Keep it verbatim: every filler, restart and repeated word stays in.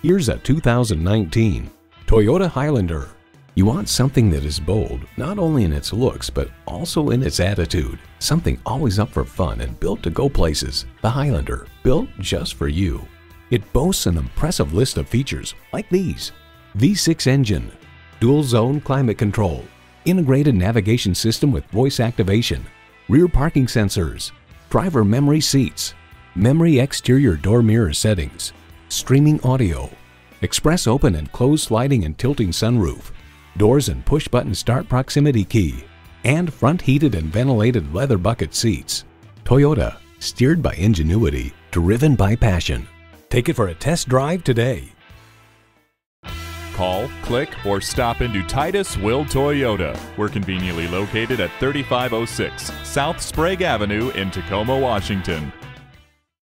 Here's a two thousand nineteen Toyota Highlander. You want something that is bold, not only in its looks, but also in its attitude. Something always up for fun and built to go places. The Highlander, built just for you. It boasts an impressive list of features like these: V six engine, dual zone climate control, integrated navigation system with voice activation, rear parking sensors, driver memory seats, memory exterior door mirror settings, streaming audio, express open and closed sliding and tilting sunroof, doors and push-button start proximity key, and front heated and ventilated leather bucket seats. Toyota, steered by ingenuity, driven by passion. Take it for a test drive today. Call, click, or stop into Titus Will Toyota. We're conveniently located at thirty-five oh six South Sprague Avenue in Tacoma, Washington.